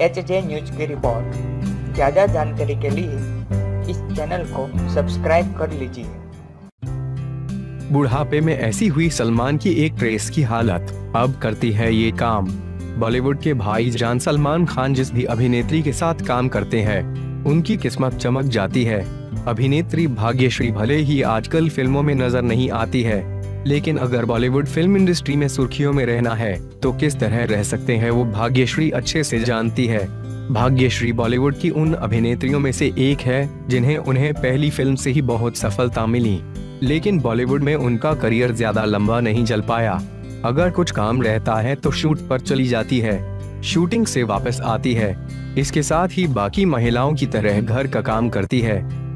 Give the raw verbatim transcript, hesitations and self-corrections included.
H J news की report. ज़्यादा जानकारी के लिए इस चैनल को सब्सक्राइब कर लीजिए। बुढ़ापे में ऐसी हुई सलमान की एक ट्रेस की हालत, अब करती है ये काम। बॉलीवुड के भाईजान सलमान खान जिस भी अभिनेत्री के साथ काम करते हैं, उनकी किस्मत चमक जाती है। अभिनेत्री भाग्यश्री भले ही आजकल फिल्मों में नजर नहीं आती है, लेकिन अगर बॉलीवुड फिल्म इंडस्ट्री में सुर्खियों में रहना है तो किस तरह रह सकते हैं वो भाग्यश्री अच्छे से जानती है। भाग्यश्री बॉलीवुड की उन अभिनेत्रियों में से एक है जिन्हें उन्हें पहली फिल्म से ही बहुत सफलता मिली, लेकिन बॉलीवुड में उनका करियर ज्यादा लंबा नहीं चल पाया। अगर कुछ काम रहता है तो शूट पर चली जाती है, शूटिंग से वापस आती है। इसके साथ ही बाकी महिलाओं की तरह घर का काम करती है।